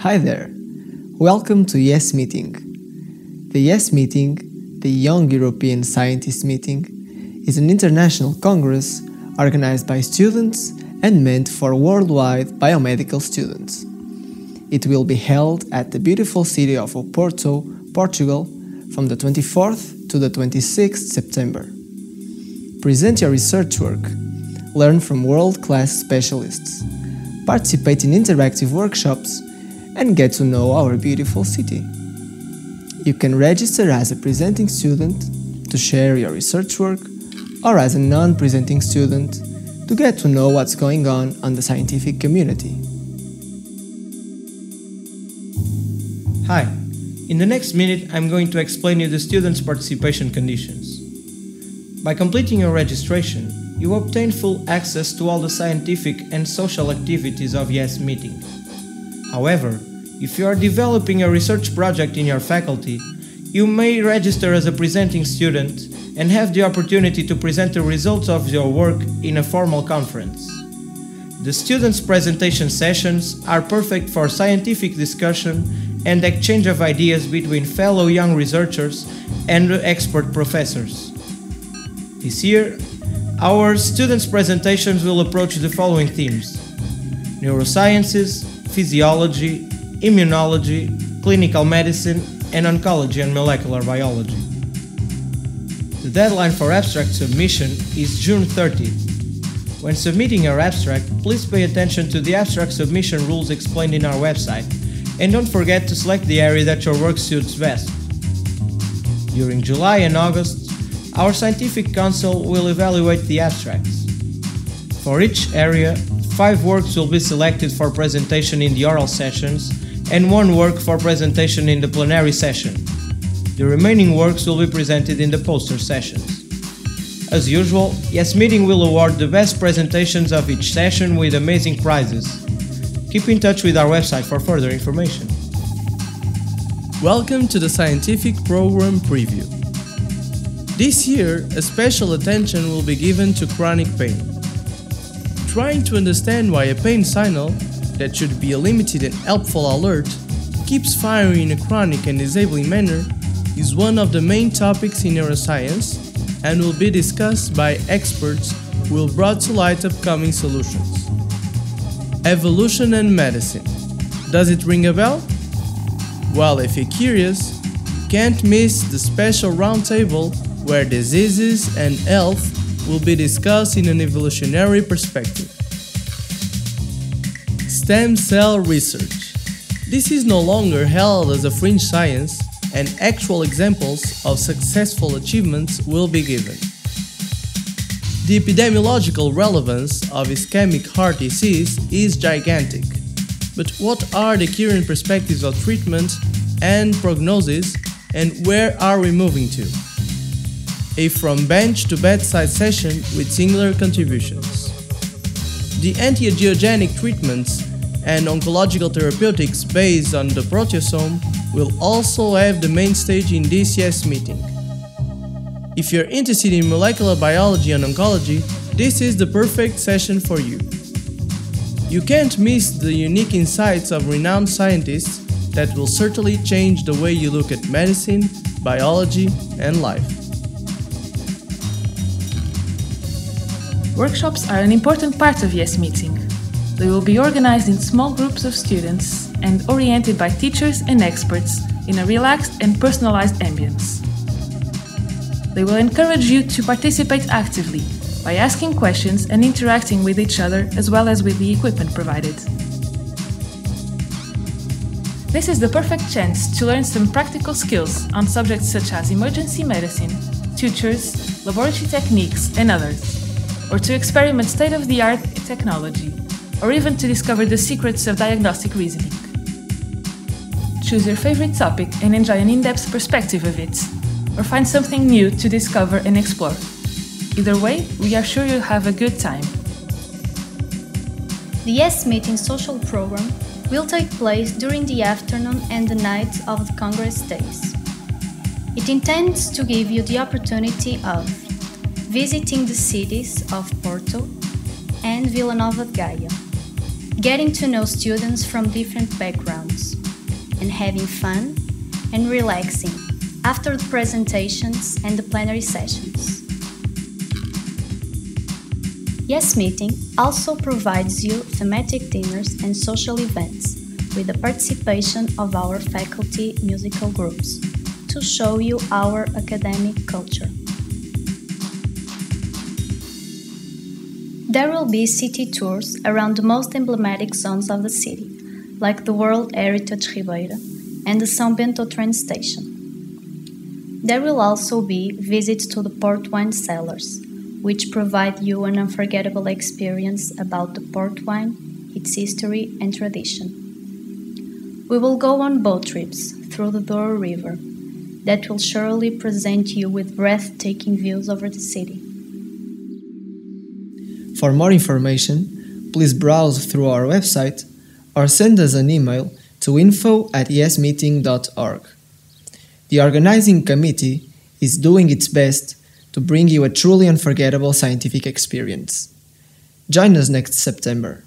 Hi there! Welcome to YES Meeting. The YES Meeting, the Young European Scientists Meeting, is an international congress organized by students and meant for worldwide biomedical students. It will be held at the beautiful city of Oporto, Portugal, from the 24th to the 26th September. Present your research work, learn from world-class specialists, participate in interactive workshops, and get to know our beautiful city. You can register as a presenting student to share your research work or as a non-presenting student to get to know what's going on the scientific community. Hi, in the next minute I'm going to explain you the students' participation conditions. By completing your registration, you obtain full access to all the scientific and social activities of YES Meeting. However, if you are developing a research project in your faculty, you may register as a presenting student and have the opportunity to present the results of your work in a formal conference. The students' presentation sessions are perfect for scientific discussion and exchange of ideas between fellow young researchers and expert professors. This year, our students' presentations will approach the following themes: neurosciences, physiology, immunology, clinical medicine, and oncology and molecular biology. The deadline for abstract submission is June 30th. When submitting your abstract, please pay attention to the abstract submission rules explained in our website, and don't forget to select the area that your work suits best. During July and August, our scientific council will evaluate the abstracts. For each area, 5 works will be selected for presentation in the oral sessions and 1 work for presentation in the plenary session. The remaining works will be presented in the poster sessions. As usual, YES Meeting will award the best presentations of each session with amazing prizes. Keep in touch with our website for further information. Welcome to the Scientific Program Preview. This year, a special attention will be given to chronic pain. Trying to understand why a pain signal, that should be a limited and helpful alert, keeps firing in a chronic and disabling manner is one of the main topics in neuroscience and will be discussed by experts who will bring to light upcoming solutions. Evolution and medicine. Does it ring a bell? Well, if you're curious, you can't miss the special roundtable where diseases and health will be discussed in an evolutionary perspective. Stem cell research. This is no longer held as a fringe science, and actual examples of successful achievements will be given. The epidemiological relevance of ischemic heart disease is gigantic, but what are the current perspectives of treatment and prognosis, and where are we moving to? A from bench to bedside session with singular contributions. The anti-angiogenic treatments and oncological therapeutics based on the proteasome will also have the main stage in this YES Meeting. If you're interested in molecular biology and oncology, this is the perfect session for you. You can't miss the unique insights of renowned scientists that will certainly change the way you look at medicine, biology, and life. Workshops are an important part of YES Meeting. They will be organized in small groups of students and oriented by teachers and experts in a relaxed and personalized ambience. They will encourage you to participate actively by asking questions and interacting with each other as well as with the equipment provided. This is the perfect chance to learn some practical skills on subjects such as emergency medicine, sutures, laboratory techniques, and others, or to experiment state-of-the-art technology, or even to discover the secrets of diagnostic reasoning. Choose your favorite topic and enjoy an in-depth perspective of it, or find something new to discover and explore. Either way, we are sure you'll have a good time. The YES Meeting social program will take place during the afternoon and the night of the Congress days. It intends to give you the opportunity of visiting the cities of Porto and Vila Nova de Gaia, getting to know students from different backgrounds, and having fun and relaxing after the presentations and the plenary sessions. YES Meeting also provides you thematic dinners and social events with the participation of our faculty musical groups to show you our academic culture. There will be city tours around the most emblematic zones of the city, like the World Heritage Ribeira and the São Bento train station. There will also be visits to the port wine cellars, which provide you an unforgettable experience about the port wine, its history and tradition. We will go on boat trips through the Douro River that will surely present you with breathtaking views over the city. For more information, please browse through our website or send us an email to info@yesmeeting.org. The organizing committee is doing its best to bring you a truly unforgettable scientific experience. Join us next September.